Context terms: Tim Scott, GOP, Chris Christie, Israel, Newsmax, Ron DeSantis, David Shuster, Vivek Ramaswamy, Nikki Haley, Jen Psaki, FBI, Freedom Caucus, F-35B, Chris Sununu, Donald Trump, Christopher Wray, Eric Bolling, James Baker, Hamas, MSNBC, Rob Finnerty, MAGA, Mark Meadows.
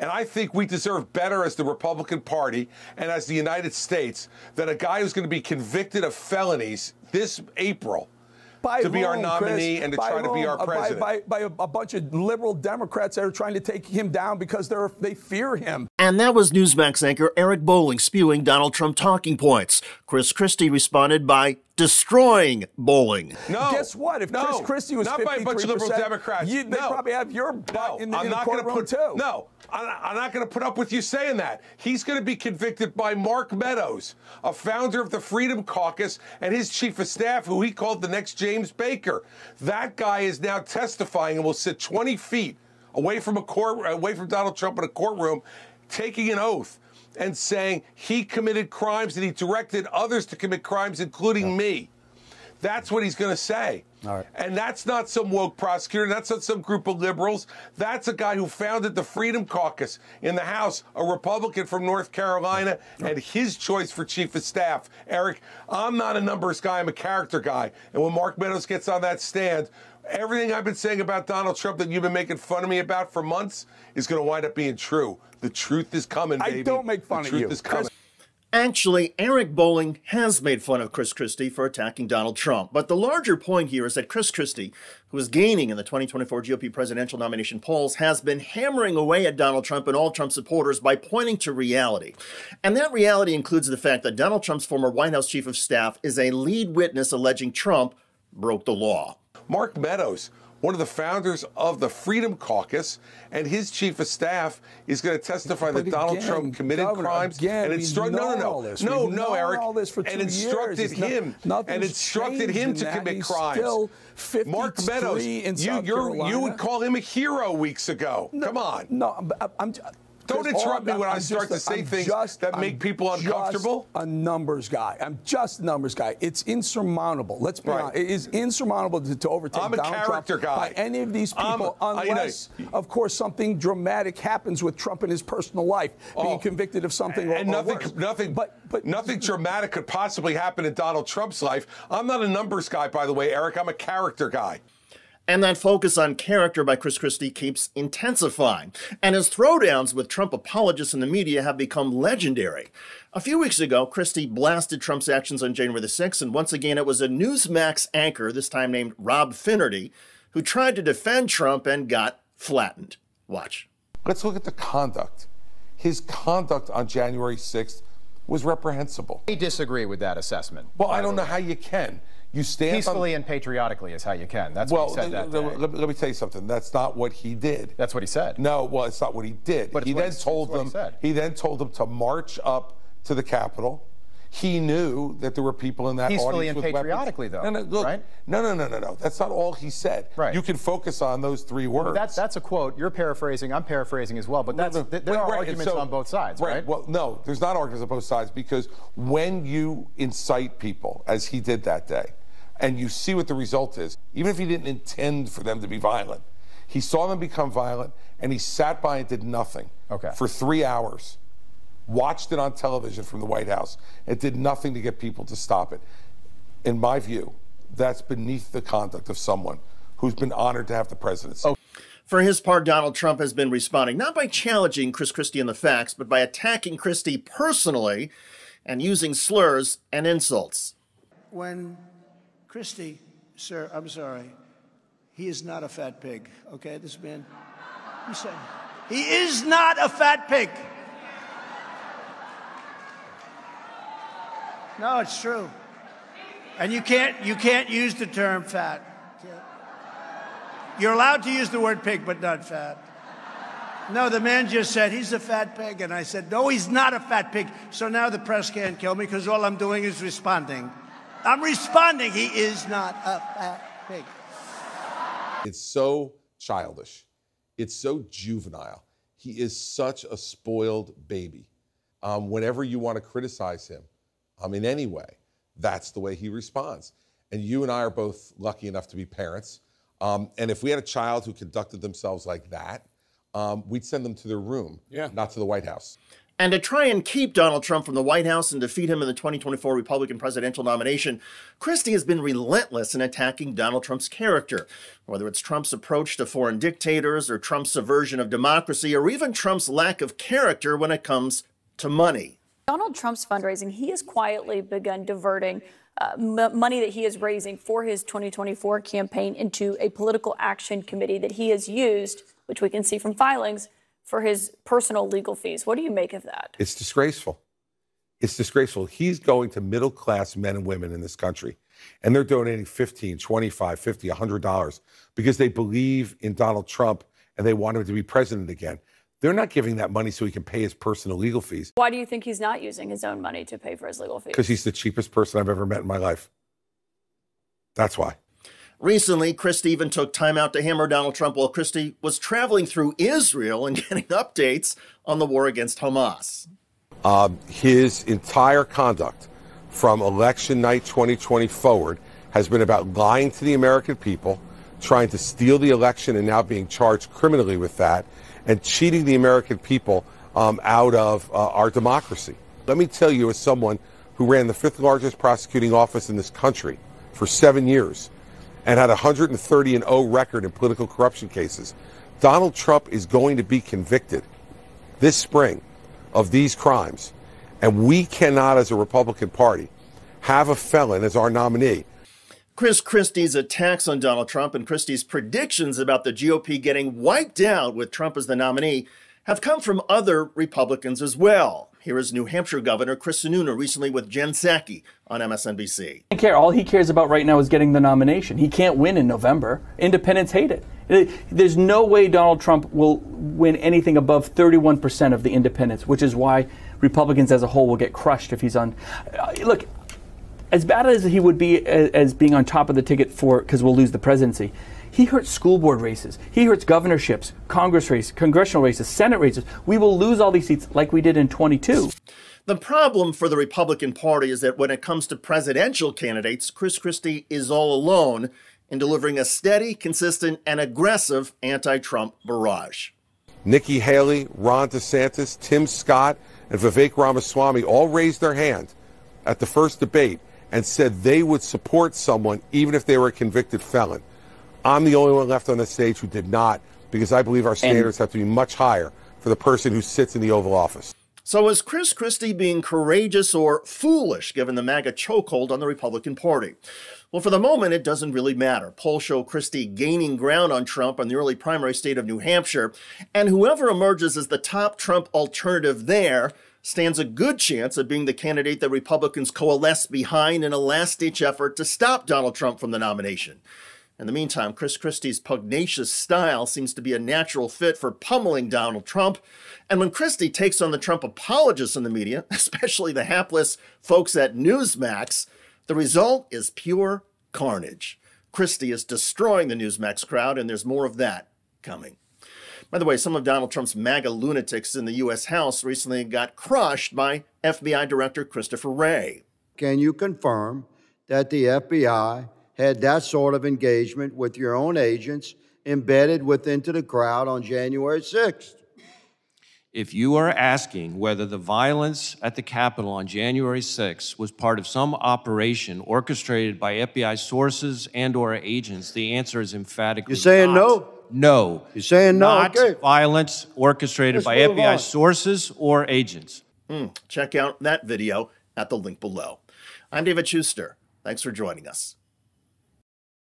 And I think we deserve better as the Republican Party and as the United States than a guy who's going to be convicted of felonies this April to be our nominee, Chris, and to try to be our president. By a bunch of liberal Democrats that are trying to take him down because they fear him. And that was Newsmax anchor Eric Bolling spewing Donald Trump talking points. Chris Christie responded by destroying Bolling. No. Guess what? If Chris Christie was 53%, not by a bunch of liberal Democrats, they probably have your butt in the courtroom too. No, I'm not going to put up with you saying that. He's going to be convicted by Mark Meadows, a founder of the Freedom Caucus, and his chief of staff, who he called the next James Baker. That guy is now testifying and will sit 20 feet away from Donald Trump in a courtroom, taking an oath and saying he committed crimes and he directed others to commit crimes, including me. That's what he's going to say. All right. And that's not some woke prosecutor. That's not some group of liberals. That's a guy who founded the Freedom Caucus in the House, a Republican from North Carolina, and his choice for chief of staff. Eric, I'm not a numbers guy. I'm a character guy. And when Mark Meadows gets on that stand, everything I've been saying about Donald Trump that you've been making fun of me about for months is going to wind up being true. The truth is coming, baby. I don't make fun of you. The truth is coming. Actually, Eric Bolling has made fun of Chris Christie for attacking Donald Trump. But the larger point here is that Chris Christie, who is gaining in the 2024 GOP presidential nomination polls, has been hammering away at Donald Trump and all Trump supporters by pointing to reality. And that reality includes the fact that Donald Trump's former White House chief of staff is a lead witness alleging Trump broke the law. Mark Meadows, one of the founders of the Freedom Caucus, and his chief of staff is going to testify that Donald Trump committed crimes and instructed Eric, and instructed him to commit crimes. Mark Meadows, you would call him a hero weeks ago. Come on. No, I'm don't interrupt me when I start to say things that make people uncomfortable. I'm just a numbers guy. I'm just a numbers guy. It's insurmountable. Let's be honest. It is insurmountable to overtake Donald Trump by any of these people, unless, of course, something dramatic happens with Trump in his personal life, being convicted of something nothing dramatic could possibly happen in Donald Trump's life. I'm not a numbers guy, by the way, Eric. I'm a character guy. And that focus on character by Chris Christie keeps intensifying. And his throwdowns with Trump apologists in the media have become legendary. A few weeks ago, Christie blasted Trump's actions on January the 6th, and once again it was a Newsmax anchor, this time named Rob Finnerty, who tried to defend Trump and got flattened. Watch. Let's look at the conduct. His conduct on January 6th was reprehensible. I disagree with that assessment. Well, I don't know how you can. You stand peacefully and patriotically is how you can. That's what he said that day. Let me tell you something. That's not what he did. That's what he said. No, well, it's not what he did. But he then told them to march up to the Capitol. He knew that there were people in that audience with weapons. Peacefully and patriotically, though. No, that's not all he said. Right. You can focus on those three words. Well, that's a quote. You're paraphrasing. I'm paraphrasing as well. But there are arguments on both sides, right? Well, no, there's not arguments on both sides, because when you incite people, as he did that day, and you see what the result is, even if he didn't intend for them to be violent, he saw them become violent, and he sat by and did nothing for 3 hours. Watched it on television from the White House. It did nothing to get people to stop it. In my view, that's beneath the conduct of someone who's been honored to have the presidency. For his part, Donald Trump has been responding, not by challenging Chris Christie and the facts, but by attacking Christie personally and using slurs and insults. When Christie, sir, I'm sorry, he is not a fat pig, okay? This man, he said, he is not a fat pig. No, it's true. And you can't use the term fat. You're allowed to use the word pig, but not fat. No, the man just said, he's a fat pig. And I said, no, he's not a fat pig. So now the press can't kill me because all I'm doing is responding. I'm responding. He is not a fat pig. It's so childish. It's so juvenile. He is such a spoiled baby. Whenever you want to criticize him, in any way, that's the way he responds. And you and I are both lucky enough to be parents. And if we had a child who conducted themselves like that, we'd send them to their room, not to the White House. And to try and keep Donald Trump from the White House and defeat him in the 2024 Republican presidential nomination, Christie has been relentless in attacking Donald Trump's character. Whether it's Trump's approach to foreign dictators or Trump's subversion of democracy or even Trump's lack of character when it comes to money. Donald Trump's fundraising, he has quietly begun diverting money that he is raising for his 2024 campaign into a political action committee that he has used, which we can see from filings, for his personal legal fees. What do you make of that? It's disgraceful. It's disgraceful. He's going to middle-class men and women in this country, and they're donating $15, $25, $50, $100 because they believe in Donald Trump and they want him to be president again. They're not giving that money so he can pay his personal legal fees. Why do you think he's not using his own money to pay for his legal fees? Because he's the cheapest person I've ever met in my life. That's why. Recently, Christie even took time out to hammer Donald Trump while Christie was traveling through Israel and getting updates on the war against Hamas. His entire conduct from election night 2020 forward has been about lying to the American people, trying to steal the election and now being charged criminally with that, and cheating the American people out of our democracy. Let me tell you, as someone who ran the 5th largest prosecuting office in this country for 7 years, and had a 130-0 record in political corruption cases, Donald Trump is going to be convicted this spring of these crimes. And we cannot, as a Republican Party, have a felon as our nominee. Chris Christie's attacks on Donald Trump and Christie's predictions about the GOP getting wiped out with Trump as the nominee have come from other Republicans as well. Here is New Hampshire Governor Chris Sununu recently with Jen Psaki on MSNBC. All he cares about right now is getting the nomination. He can't win in November. Independents hate it. There's no way Donald Trump will win anything above 31% of the independents, which is why Republicans as a whole will get crushed if he's on. Look, as bad as he would be as being on top of the ticket for, because we'll lose the presidency, he hurts school board races. He hurts governorships, Congress races, congressional races, Senate races. We will lose all these seats like we did in 22. The problem for the Republican Party is that when it comes to presidential candidates, Chris Christie is all alone in delivering a steady, consistent, and aggressive anti-Trump barrage. Nikki Haley, Ron DeSantis, Tim Scott, and Vivek Ramaswamy all raised their hand at the first debate and said they would support someone even if they were a convicted felon. I'm the only one left on the stage who did not, because I believe our standards have to be much higher for the person who sits in the Oval Office. So is Chris Christie being courageous or foolish, given the MAGA chokehold on the Republican Party? Well, for the moment, it doesn't really matter. Polls show Christie gaining ground on Trump in the early primary state of New Hampshire, and whoever emerges as the top Trump alternative there stands a good chance of being the candidate that Republicans coalesce behind in a last-ditch effort to stop Donald Trump from the nomination. In the meantime, Chris Christie's pugnacious style seems to be a natural fit for pummeling Donald Trump. And when Christie takes on the Trump apologists in the media, especially the hapless folks at Newsmax, the result is pure carnage. Christie is destroying the Newsmax crowd, and there's more of that coming. By the way, some of Donald Trump's MAGA lunatics in the U.S. House recently got crushed by FBI Director Christopher Wray. Can you confirm that the FBI had that sort of engagement with your own agents embedded into the crowd on January 6th? If you are asking whether the violence at the Capitol on January 6th was part of some operation orchestrated by FBI sources and or agents, the answer is emphatically not. You're saying no? No. You're saying no? Not violence orchestrated by FBI sources or agents. Check out that video at the link below. I'm David Shuster. Thanks for joining us.